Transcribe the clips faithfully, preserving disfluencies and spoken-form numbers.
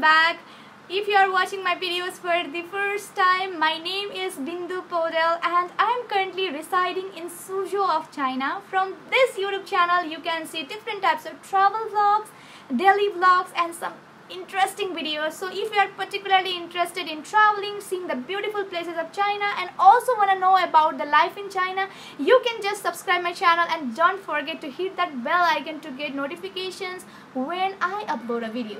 Welcome back. If you are watching my videos for the first time, my name is Bindu Podel and I am currently residing in Suzhou of China. From this YouTube channel, you can see different types of travel vlogs, daily vlogs and some interesting videos. So if you are particularly interested in traveling, seeing the beautiful places of China and also want to know about the life in China, you can just subscribe my channel and don't forget to hit that bell icon to get notifications when I upload a video.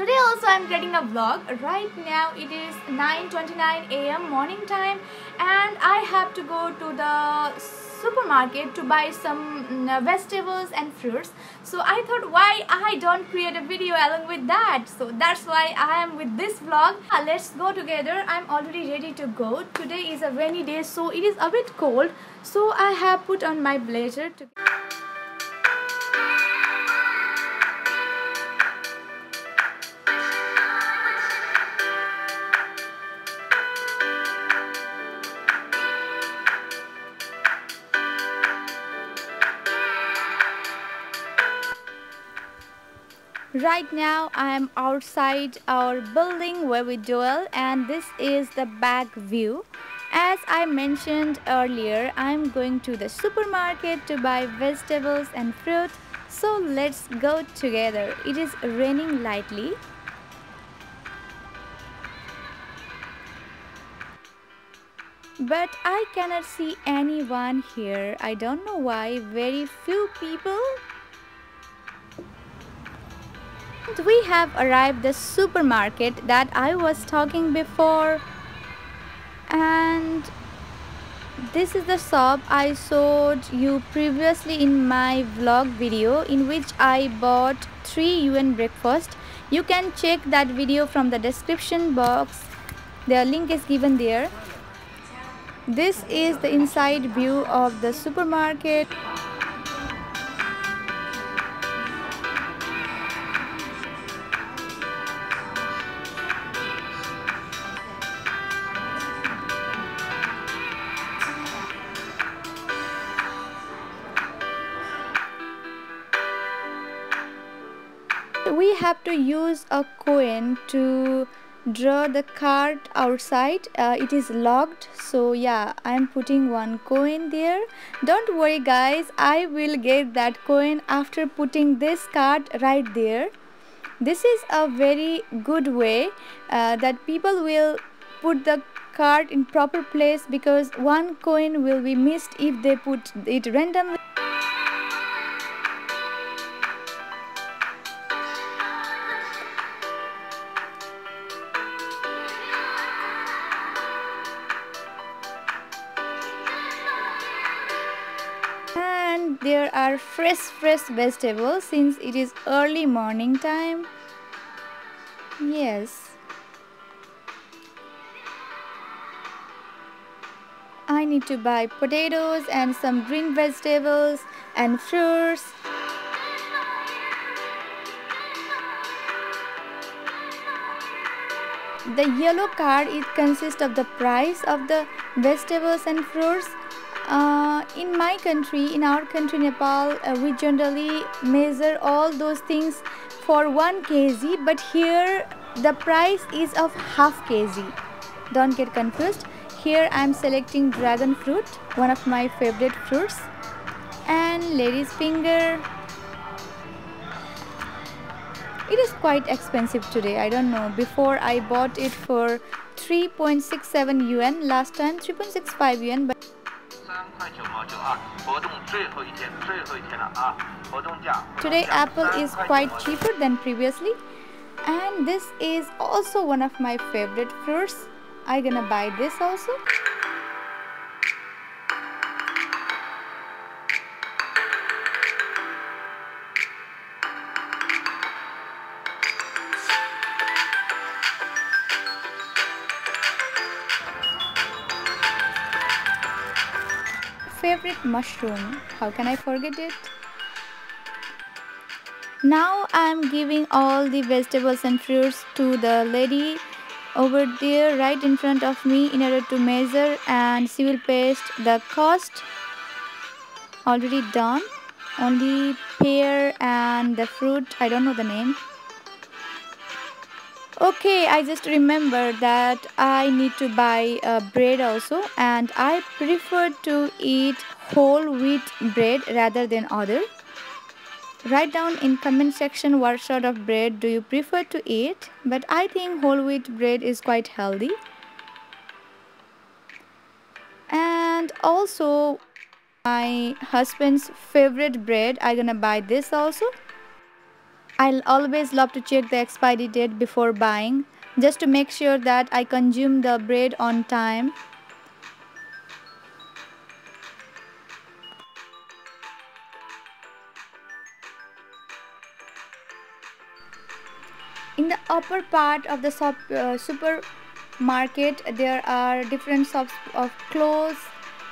Today also I'm getting a vlog. Right now it is nine twenty-nine A M morning time and I have to go to the supermarket to buy some vegetables and fruits. So I thought, why I don't create a video along with that? So that's why I am with this vlog. Let's go together. I'm already ready to go. Today is a rainy day, so it is a bit cold. So I have put on my blazer to Right now I am outside our building where we dwell, and this is the back view. As I mentioned earlier, I am going to the supermarket to buy vegetables and fruit. So let's go together. It is raining lightly. But I cannot see anyone here. I don't know why. Very few people. We have arrived the supermarket that I was talking before, and this is the shop I showed you previously in my vlog video in which I bought three yuan breakfast. You can check that video from the description box. The link is given there. This is the inside view of the supermarket. We have to use a coin to draw the cart outside. Uh, it is locked, so yeah, I'm putting one coin there. Don't worry guys, I will get that coin after putting this cart right there. This is a very good way uh, that people will put the cart in proper place, because one coin will be missed if they put it randomly. And there are fresh fresh vegetables since it is early morning time. Yes, I need to buy potatoes and some green vegetables and fruits. The yellow card, it consists of the price of the vegetables and fruits. Uh, in my country, in our country Nepal, uh, we generally measure all those things for one kilogram, but here the price is of half kilogram. Don't get confused. Here I am selecting dragon fruit, one of my favorite fruits, and Lady's Finger. It is quite expensive today, I don't know. Before I bought it for three point six seven yuan, last time three point six five yuan. But today apple is quite cheaper than previously, and this is also one of my favorite fruits. I'm gonna buy this also. Favorite mushroom, how can I forget it? Now I'm giving all the vegetables and fruits to the lady over there right in front of me in order to measure, and she will paste the cost. Already done. Only pear and the fruit, I don't know the name. Okay, I just remembered that I need to buy uh, bread also, and I prefer to eat whole wheat bread rather than other. Write down in comment section what sort of bread do you prefer to eat, but I think whole wheat bread is quite healthy. And also my husband's favorite bread, I'm gonna buy this also. I'll always love to check the expiry date before buying, just to make sure that I consume the bread on time. In the upper part of the shop, uh, supermarket, there are different shops of clothes,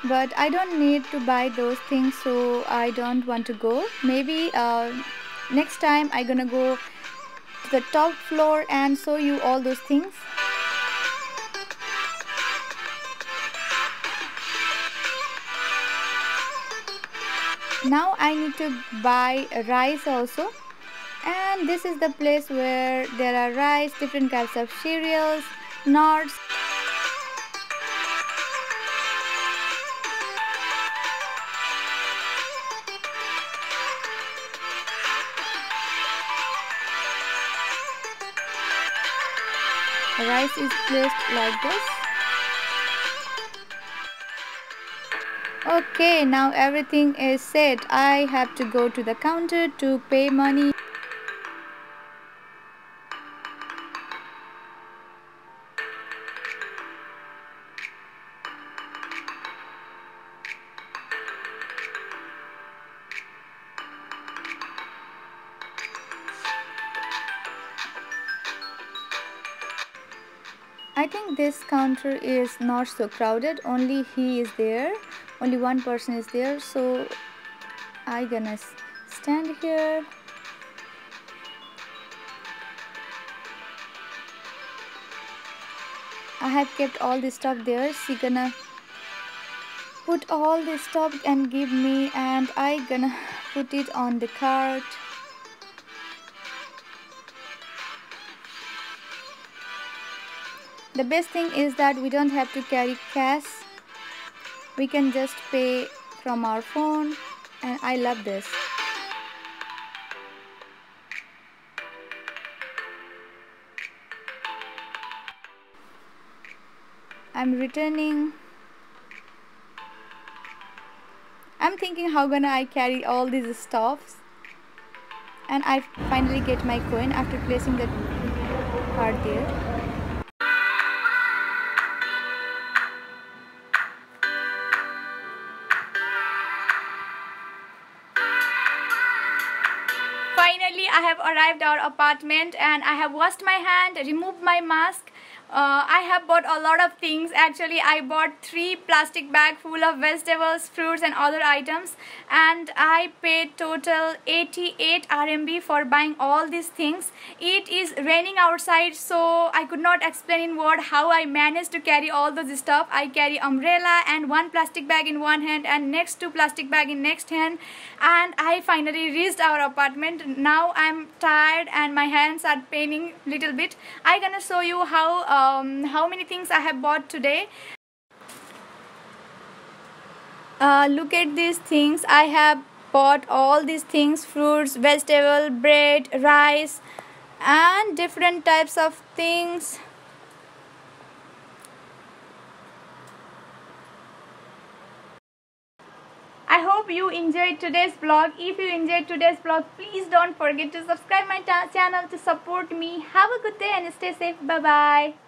but I don't need to buy those things, so I don't want to go. Maybe uh, next time I'm gonna go to the top floor and show you all those things. Now I need to buy rice also, and this is the place where there are rice, different kinds of cereals, nuts. Rice is placed like this. Okay, now everything is set. I have to go to the counter to pay money. I think this counter is not so crowded, only he is there, only one person is there, so I'm gonna stand here. I have kept all this stuff there. She's gonna put all this stuff and give me, and I'm gonna put it on the cart. The best thing is that we don't have to carry cash. We can just pay from our phone, and I love this. I'm returning. I'm thinking how gonna I carry all these stuffs, and I finally get my coin after placing the card there. Finally, I have arrived at our apartment, and I have washed my hand, removed my mask. Uh, I have bought a lot of things. Actually, I bought three plastic bags full of vegetables, fruits and other items, and I paid total eighty-eight R M B for buying all these things. It is raining outside, so I could not explain in word how I managed to carry all those stuff. I carry umbrella and one plastic bag in one hand and next two plastic bag in next hand, and I finally reached our apartment. Now I'm tired and my hands are paining little bit. I'm gonna show you how uh, Um, how many things I have bought today. Uh, look at these things. I have bought all these things: fruits, vegetable, bread, rice, and different types of things. I hope you enjoyed today's vlog. If you enjoyed today's vlog, please don't forget to subscribe my channel to support me. Have a good day and stay safe. Bye bye.